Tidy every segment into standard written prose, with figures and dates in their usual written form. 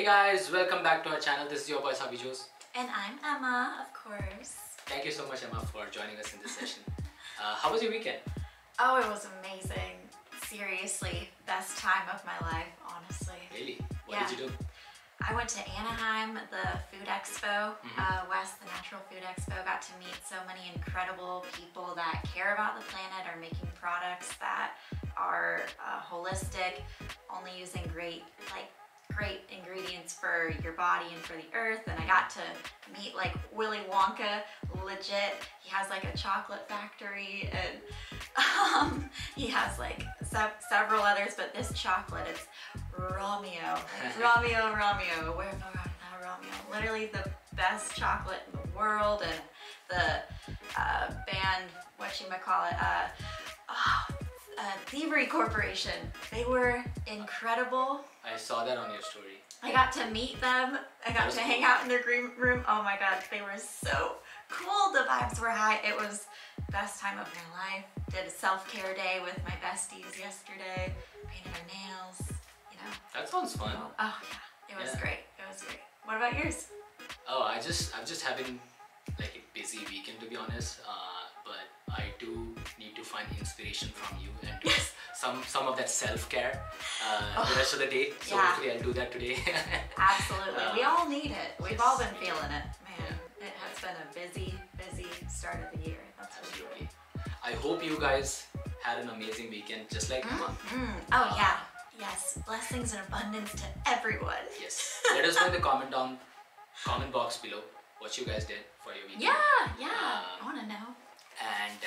Hey guys, welcome back to our channel. This is your boy Savio Jose. And I'm Emma, of course. Thank you so much, Emma, for joining us in this session. How was your weekend? Oh, it was amazing. Seriously, best time of my life, honestly. Really? What did you do? I went to Anaheim, the food expo, the Natural Food Expo. Got to meet so many incredible people that care about the planet, are making products that are holistic, only using great ingredients for your body and for the earth. And I got to meet like Willy Wonka, legit. He has like a chocolate factory and he has like several others, but this chocolate, it's Romeo. Like, Romeo, where am I? Romeo. Literally the best chocolate in the world. And the band, Thievery Corporation. They were incredible. I saw that on your story. I got to meet them. I got to hang out in their green room. Oh my God, they were so cool. The vibes were high. It was best time of my life. Did a self-care day with my besties yesterday. Painted my nails, you know. That sounds fun. Oh yeah, it was great. It was great. What about yours? Oh, I'm just having like a busy weekend, to be honest. But I do need to find inspiration from you and do some of that self-care the rest of the day. So hopefully I'll do that today. Absolutely. We all need it. We've all been feeling it. Man, it has been a busy, busy start of the year. That's absolutely. I hope you guys had an amazing weekend, just like Emma. Oh yeah. Yes. Blessings and abundance to everyone. Yes. Let us know in the comment box below what you guys did for your weekend. Yeah. I want to know. And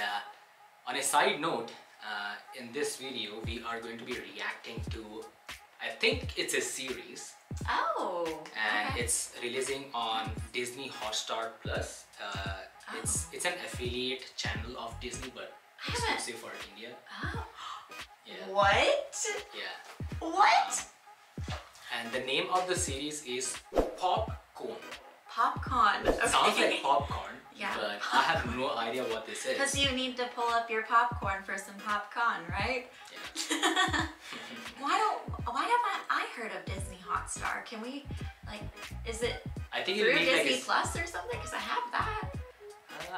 on a side note, in this video, we are going to be reacting to, I think it's a series. Oh. And it's releasing on Disney Hotstar Plus. It's an affiliate channel of Disney, but exclusive for India. Oh. Yeah. What? Yeah. What? And the name of the series is Pop Kaun. Pop Kaun. Okay. Sounds like popcorn. Yeah. But popcorn. I have no idea what this is. Because you need to pull up your popcorn for some Pop Kaun, right? Yeah. why haven't I heard of Disney Hotstar? Can we, like, is it through Disney Plus or something? Because I have that.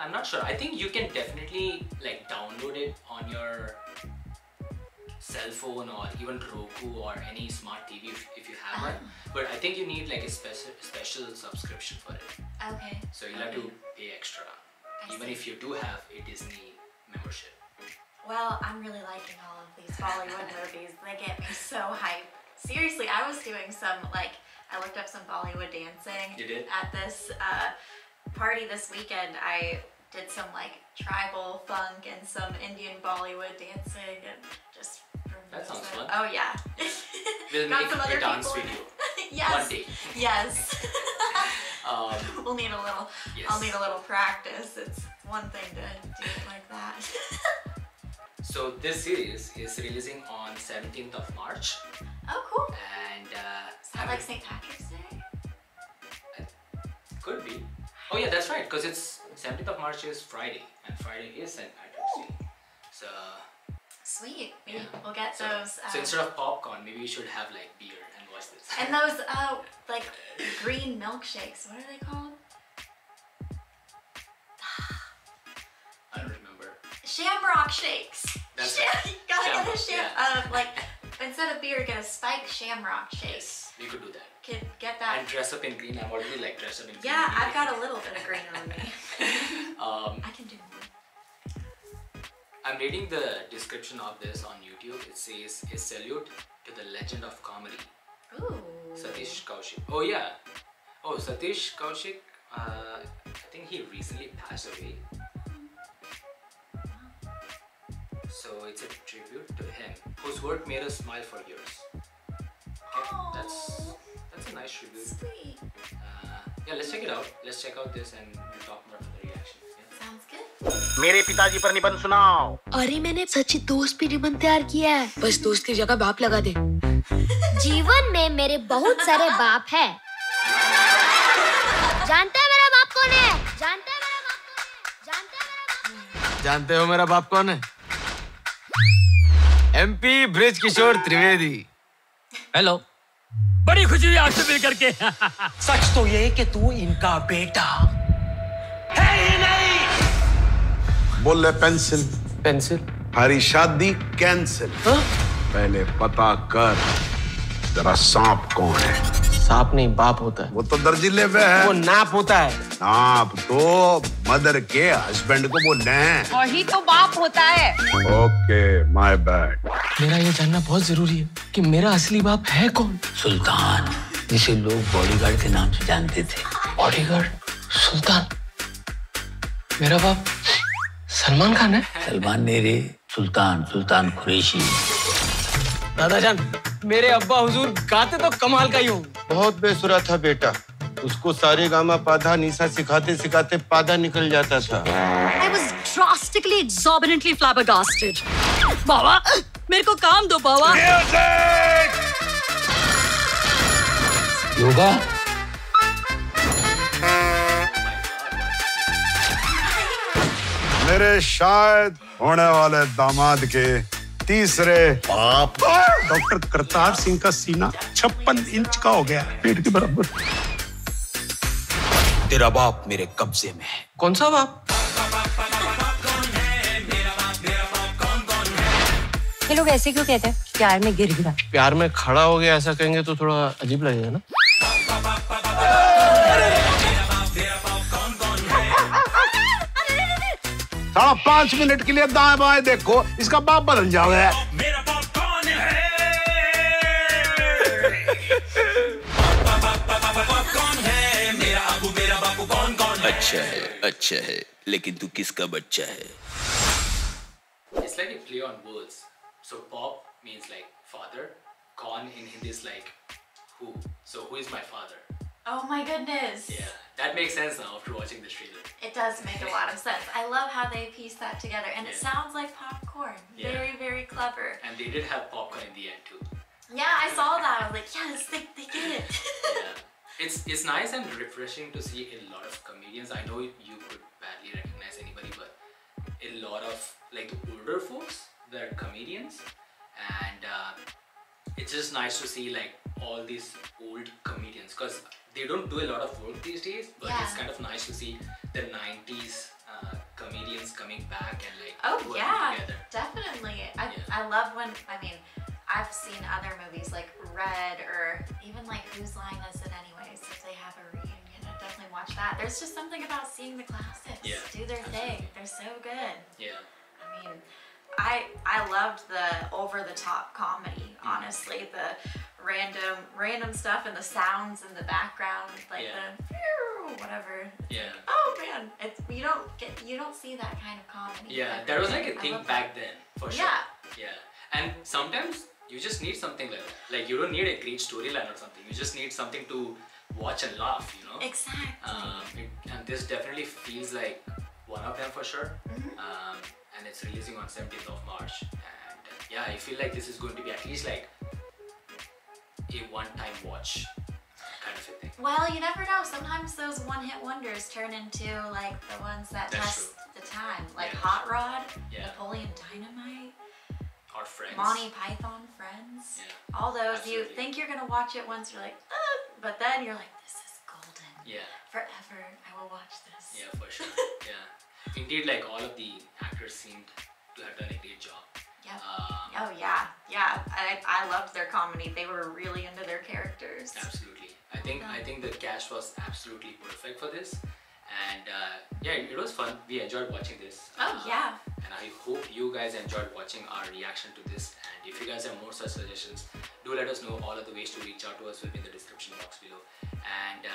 I'm not sure. I think you can definitely like download it on your cell phone or even Roku or any smart TV if you have one. But I think you need like a special subscription for it. Okay. So you'll have to pay extra, even if you do have a Disney membership. Well, I'm really liking all of these Bollywood movies. They get me so hyped. Seriously, I was doing some I looked up some Bollywood dancing. You did? At this party this weekend. I did some tribal funk and some Indian Bollywood dancing and just. That sounds fun. Oh yeah. We'll make some other dance video. Yes. One day. Yes. We'll need a little. Yes. I'll need a little practice. It's one thing to do it like that. So this series is releasing on 17th of March. Oh cool. And is that like St. Patrick's Day? Could be. Oh yeah, that's right. Because it's 17th of March is Friday, and Friday is St. Patrick's Day. So. Sweet. Yeah. We'll get those. So instead of popcorn, maybe we should have like beer and watch this. And those like green milkshakes. What are they called? I don't remember. Shamrock shakes. That's right. Gotta get the shamrock. Instead of beer, get a spiked shamrock shake. Yes, we could do that. Could get that. And dress up in green. I'm already dressed up in green. Yeah, I've got a little bit of green on me. I can do more. I'm reading the description of this on YouTube. It says, a salute to the legend of comedy. Ooh. Satish Kaushik. Oh yeah. Oh, Satish Kaushik. I think he recently passed away. So it's a tribute to him, whose work made us smile for years. Okay, that's a nice tribute. Sweet. Yeah, let's check it out. Let's check out this and we'll talk more about the reaction. Yeah. Sounds good. मेरे पिताजी पर निबंध सुनाओ. अरे मैंने सच्ची दोस्त पे निबंध तैयार किया है. बस दोस्त की जगह बाप लगा दे. जीवन में मेरे बहुत सारे बाप हैं. जानते हो मेरा बाप कौन है? जानते हो मेरा बाप कौन है? MP Bridge Kishore Trivedi. Hello. बड़ी खुशी हुई आपसे मिल करके। सच तो ये कि तू इनका बेटा है ही नहीं। बोल ले पेंसिल। पेंसिल? हरी शादी कैंसिल। हाँ? पहले पता कर जरा सांप कौन है। सांप नहीं बाप होता है। वो तो दर्जीले पे है। वो नाप होता है। नाप तो मदर के हस्बैंड को बोलना है। वही तो बाप होता है। Okay my bad. मेरा ये जानना बहुत जरूरी है कि मेरा असली बाप है कौन। सुल्तान, जिसे लोग बॉडीगार्ड के नाम से जानते थे। बॉडीगार्ड सुल्तान? मेरा बाप सलमान खान है। सलमान ने रे, सुल्तान सुल्तान कुरैशी। दादाजान, मेरे अब्बा हुजूर गाते तो कमाल का ही हो। बहुत बेसुरा था बेटा, उसको सारे गामा पाधा निशा सिखाते सिखाते पाधा निकल जाता था। I was drastically, exorbitantly flabbergasted. बाबा, मेरे को काम दो बाबा। योगा? मेरे शायद होने वाले दामाद के तीसरे बाप डॉक्टर करतार सिंह का सीना 56 इंच का हो गया, पेट के बराबर। तेरा बाप मेरे कब्जे में है। कौन सा बाप? ये लोग ऐसे क्यों कहते हैं? प्यार में गिर गया। प्यार में खड़ा हो गया ऐसा कहेंगे तो थोड़ा अजीब लगेगा ना। साला 5 मिनट के लिए दाएं बाएं देखो, इसका बाप बदल जाएगा। मेरा बाप कौन है? मेरा बापू कौन है? अच्छा है, लेकिन तू किसका बच्चा है? It's like a play on words. So pop means like father. Kaun in Hindi is like who. So who is my father? Oh my goodness. Yeah, that makes sense now after watching this trailer. It does make a lot of sense. I love how they piece that together, and yeah. It sounds like popcorn. Yeah. Very, very clever. And they did have popcorn in the end too. Yeah, I saw that. I was like, yes, they get it. Yeah. It's nice and refreshing to see a lot of comedians. I know you could barely recognize anybody, but a lot of like the older folks, they're comedians, and it's just nice to see like all these old comedians because. They don't do a lot of work these days, but yeah. It's kind of nice to see the 90s comedians coming back and like working together. Definitely. I love when, I mean, I've seen other movies like Red or even like Who's Line Is It Anyways, if they have a reunion, I'd definitely watch that. There's just something about seeing the classics do their thing. They're so good. Yeah. I mean, I loved the over-the-top comedy, honestly. The random stuff and the sounds in the background, like the whatever. Yeah. Oh man, it's you don't see that kind of comedy. Yeah, that was like a thing back then, for sure. Yeah. Yeah. And sometimes you just need something like that. Like you don't need a great storyline or something. You just need something to watch and laugh, you know. Exactly. And this definitely feels like one of them for sure. Mm-hmm. And it's releasing on 17th of March. And yeah, I feel like this is going to be at least like a one-time watch kind of a thing. Well, you never know. Sometimes those one-hit wonders turn into like the ones that test the time, like Hot Rod, Napoleon Dynamite, or Friends, Monty Python, Friends. Yeah. All those you think you're gonna watch it once, you're like, but then you're like, this is golden. Yeah. Forever, I will watch this. Yeah, for sure. Yeah. Indeed, like all of the actors seemed to have done a great job. Yep. Oh yeah, yeah. I loved their comedy. They were really into their characters. Absolutely. I think the cast was absolutely perfect for this, and yeah, it was fun. We enjoyed watching this. Oh yeah. And I hope you guys enjoyed watching our reaction to this. And if you guys have more such suggestions, do let us know. All of the ways to reach out to us will be in the description box below. And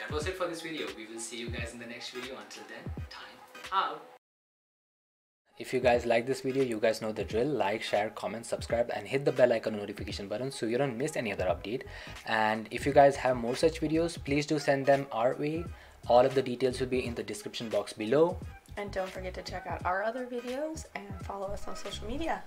that was it for this video. We will see you guys in the next video. Until then, time out. If you guys like this video, you guys know the drill. Like, share, comment, subscribe, and hit the bell icon notification button so you don't miss any other update. And if you guys have more such videos, please do send them our way. All of the details will be in the description box below. And don't forget to check out our other videos and follow us on social media.